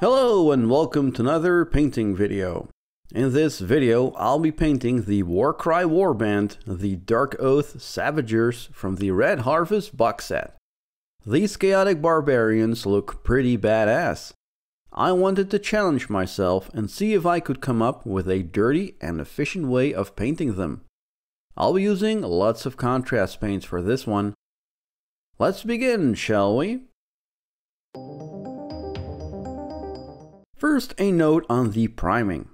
Hello and welcome to another painting video. In this video I'll be painting the Warcry Warband, the Darkoath Savagers from the Red Harvest box set. These chaotic barbarians look pretty badass. I wanted to challenge myself and see if I could come up with a dirty and efficient way of painting them. I'll be using lots of contrast paints for this one. Let's begin, shall we? First, a note on the priming.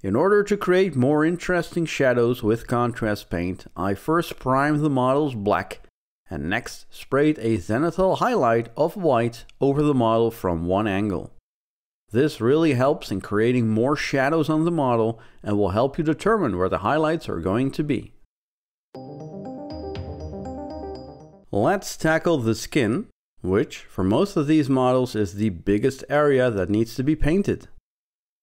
In order to create more interesting shadows with contrast paint, I first primed the models black and next sprayed a zenithal highlight of white over the model from one angle. This really helps in creating more shadows on the model and will help you determine where the highlights are going to be. Let's tackle the skin, which for most of these models is the biggest area that needs to be painted.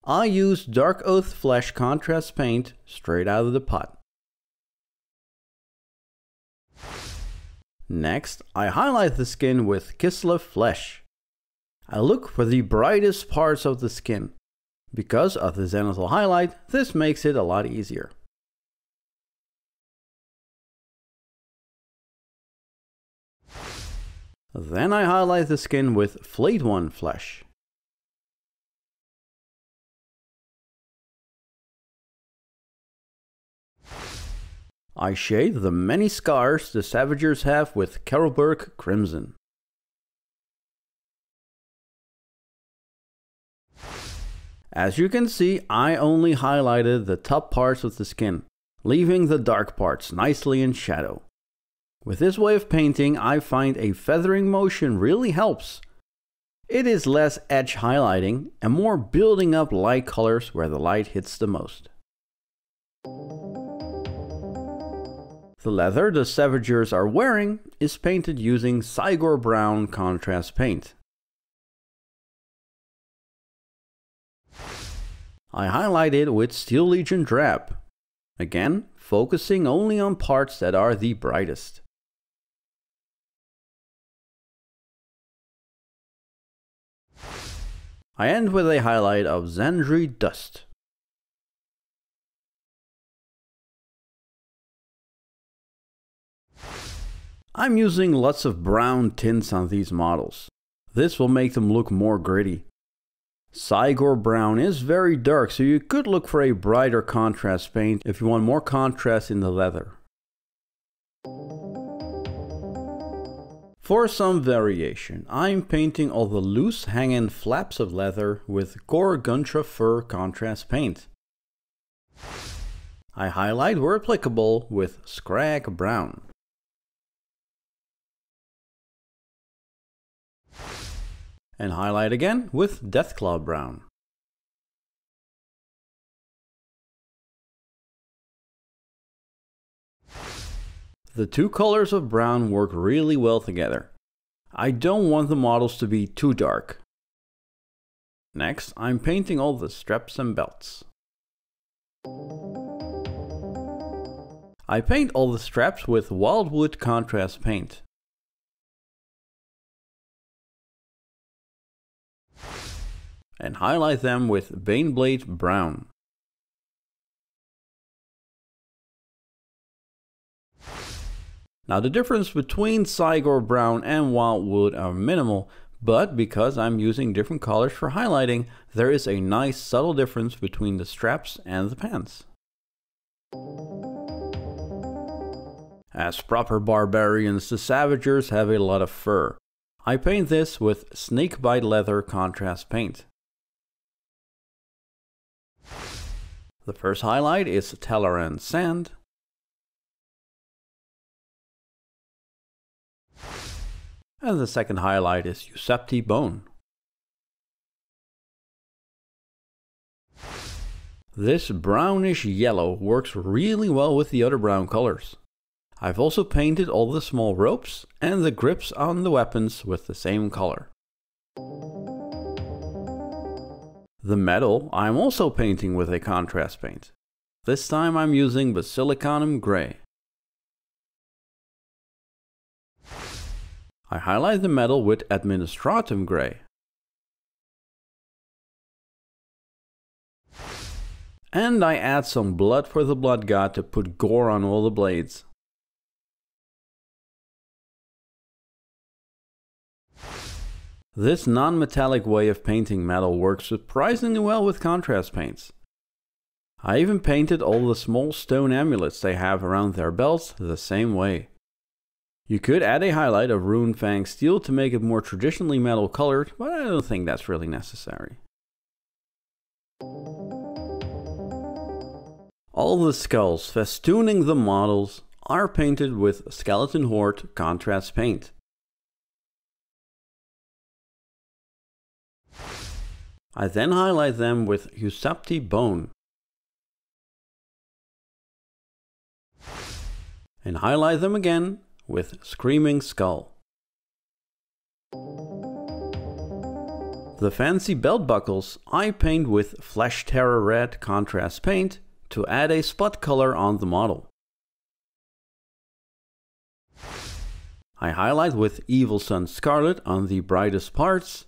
I used Darkoath Flesh contrast paint straight out of the pot. Next, I highlight the skin with Kislev Flesh. I look for the brightest parts of the skin. Because of the zenithal highlight, this makes it a lot easier. Then I highlight the skin with Flayed One Flesh. I shade the many scars the Savagers have with Carroburg Crimson. As you can see, I only highlighted the top parts of the skin, leaving the dark parts nicely in shadow. With this way of painting, I find a feathering motion really helps. It is less edge highlighting and more building up light colors where the light hits the most. The leather the Savagers are wearing is painted using Cygor Brown contrast paint. I highlight it with Steel Legion Drab, again focusing only on parts that are the brightest. I end with a highlight of Zandri Dust. I'm using lots of brown tints on these models. This will make them look more gritty. Cygor Brown is very dark, so you could look for a brighter contrast paint if you want more contrast in the leather. For some variation, I'm painting all the loose hanging flaps of leather with Gore-Grunta Fur contrast paint. I highlight where applicable with Skrag Brown. And highlight again with Deathclaw Brown. The two colors of brown work really well together. I don't want the models to be too dark. Next, I'm painting all the straps and belts. I paint all the straps with Wildwood contrast paint. And highlight them with Baneblade Brown. Now the difference between Cygor Brown and Wildwood are minimal, but because I'm using different colors for highlighting, there is a nice subtle difference between the straps and the pants. As proper barbarians, the Savagers have a lot of fur. I paint this with Snakebite Leather contrast paint. The first highlight is Tallarn Sand. And the second highlight is Ushabti Bone. This brownish yellow works really well with the other brown colors. I've also painted all the small ropes and the grips on the weapons with the same color. The metal I'm also painting with a contrast paint. This time I'm using Basilicanum Grey. I highlight the metal with Administratum Grey. And I add some Blood for the Blood God to put gore on all the blades. This non-metallic way of painting metal works surprisingly well with contrast paints. I even painted all the small stone amulets they have around their belts the same way. You could add a highlight of Runefang Steel to make it more traditionally metal colored, but I don't think that's really necessary. All the skulls festooning the models are painted with Skeleton Horde contrast paint. I then highlight them with Ushabti Bone. And highlight them again with Screaming Skull. The fancy belt buckles I paint with Flesh Tearers Red contrast paint to add a spot color on the model. I highlight with Evil Sunz Scarlet on the brightest parts.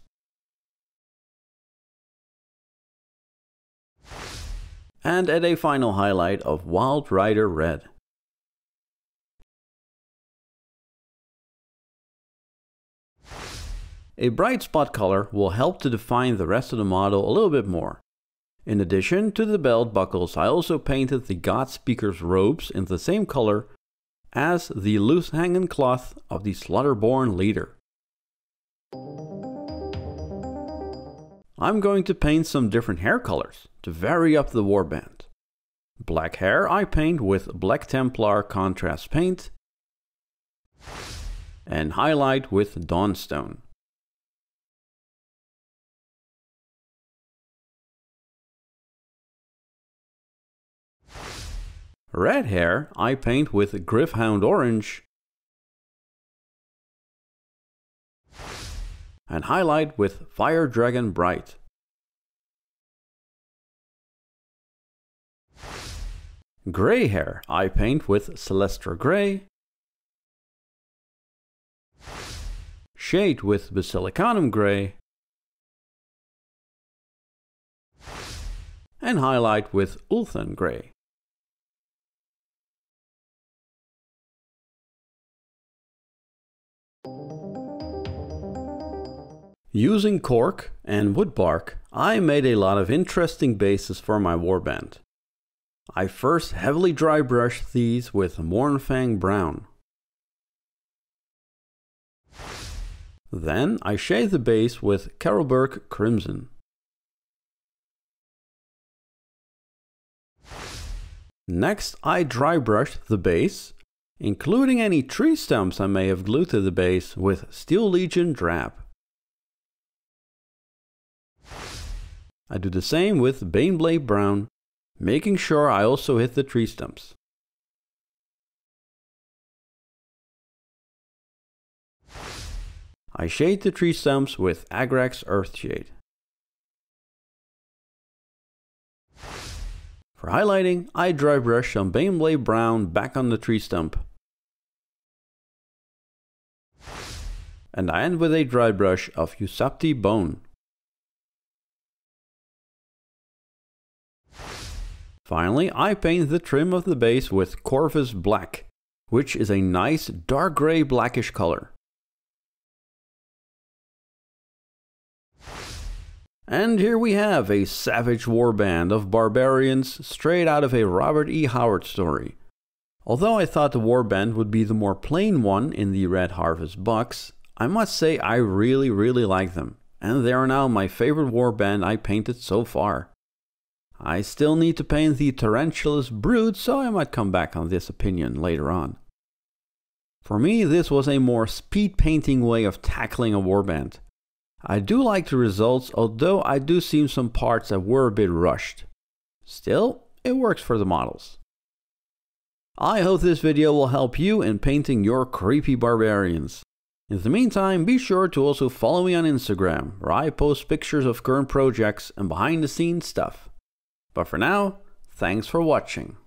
And add a final highlight of Wild Rider Red. A bright spot color will help to define the rest of the model a little bit more. In addition to the belt buckles, I also painted the Godspeaker's robes in the same color as the loose hanging cloth of the Slaughterborn leader. I'm going to paint some different hair colors to vary up the warband. Black hair I paint with Black Templar contrast paint and highlight with Dawnstone. Red hair I paint with Gryph-Hound Orange and highlight with Fire Dragon Bright. Gray hair I paint with Celestra Grey. Shade with Basilicanum Grey. And highlight with Ulthan Grey. Using cork and wood bark, I made a lot of interesting bases for my warband. I first heavily dry brushed these with Warcry Brown. Then I shade the base with Carroburg Crimson. Next I dry brushed the base, including any tree stumps I may have glued to the base, with Steel Legion Drab. I do the same with Baneblade Brown, making sure I also hit the tree stumps. I shade the tree stumps with Agrax Earthshade. For highlighting, I dry brush some Baneblade Brown back on the tree stump. And I end with a dry brush of Ushabti Bone. Finally, I paint the trim of the base with Corvus Black, which is a nice dark gray blackish color. And here we have a savage warband of barbarians straight out of a Robert E. Howard story. Although I thought the warband would be the more plain one in the Red Harvest box, I must say I really like them, and they are now my favorite warband I painted so far. I still need to paint the Tarantula's Brood, so I might come back on this opinion later on. For me, this was a more speed painting way of tackling a warband. I do like the results, although I do see some parts that were a bit rushed. Still, it works for the models. I hope this video will help you in painting your creepy barbarians. In the meantime, be sure to also follow me on Instagram, where I post pictures of current projects and behind the scenes stuff. But for now, thanks for watching.